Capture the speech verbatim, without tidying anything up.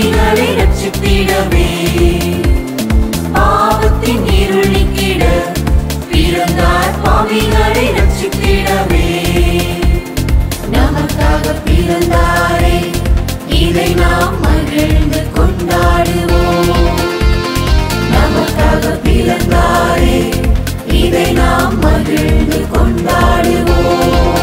பாவிகளை ரட்சித்திடவே பாவத்தின் இருளினிட பிறந்தார் பாவிகளை ரட்சித்திடவே நமக்காக பிறந்தாரே இதை நாம் மகிழ்ந்து கொண்டாடுவோம் நமக்காக பிறந்தாரே இதை நாம் மகிழ்ந்து கொண்டாடுவோம்.